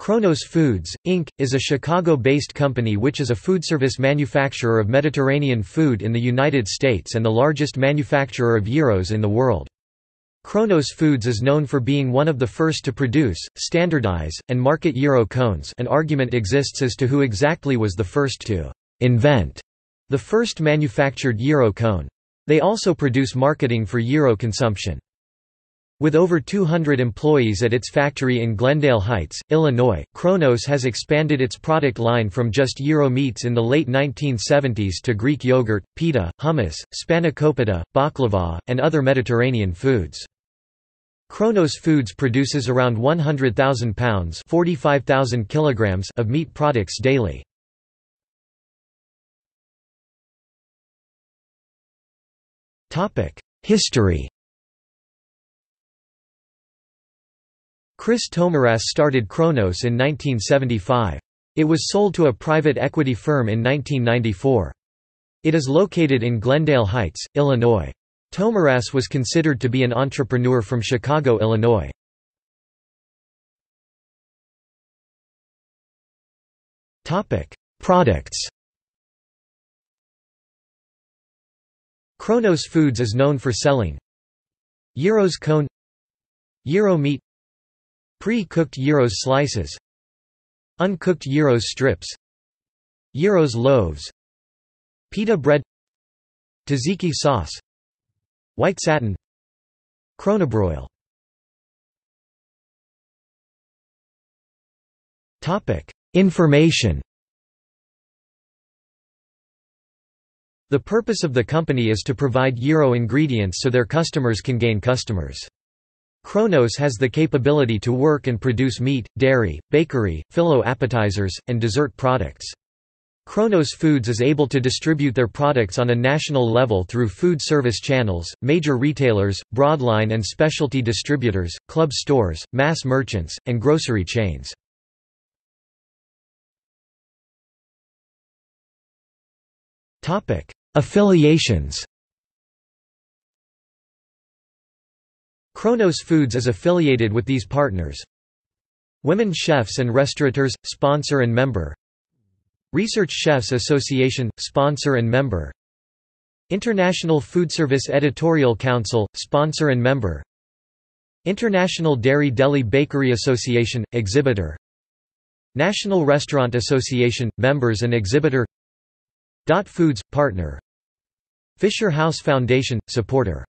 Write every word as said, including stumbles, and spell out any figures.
Kronos Foods, Incorporated is a Chicago-based company which is a foodservice manufacturer of Mediterranean food in the United States and the largest manufacturer of gyros in the world. Kronos Foods is known for being one of the first to produce, standardize, and market gyro cones. An argument exists as to who exactly was the first to invent the first manufactured gyro cone. They also produce marketing for gyro consumption. With over two hundred employees at its factory in Glendale Heights, Illinois, Kronos has expanded its product line from just gyro meats in the late nineteen seventies to Greek yogurt, pita, hummus, spanakopita, baklava, and other Mediterranean foods. Kronos Foods produces around one hundred thousand pounds (forty-five thousand kilograms) of meat products daily. History. Chris Tomaras started Kronos in nineteen seventy-five. It was sold to a private equity firm in nineteen ninety-four. It is located in Glendale Heights, Illinois. Tomaras was considered to be an entrepreneur from Chicago, Illinois. Products. Kronos Foods is known for selling gyros cone, gyro meat, pre-cooked gyros slices, uncooked gyros strips, gyros loaves, pita bread, tzatziki sauce, white satin, Kronobroil. Topic: Information. The purpose of the company is to provide gyro ingredients so their customers can gain customers. Kronos has the capability to work and produce meat, dairy, bakery, filo appetizers, and dessert products. Kronos Foods is able to distribute their products on a national level through food service channels, major retailers, broadline and specialty distributors, club stores, mass merchants, and grocery chains. Affiliations. Kronos Foods is affiliated with these partners: Women Chefs and Restaurateurs – sponsor and member, Research Chefs Association – sponsor and member, International Food Service Editorial Council – sponsor and member, International Dairy Deli Bakery Association – exhibitor, National Restaurant Association – members and exhibitor, Dot Foods – partner, Fisher House Foundation – supporter.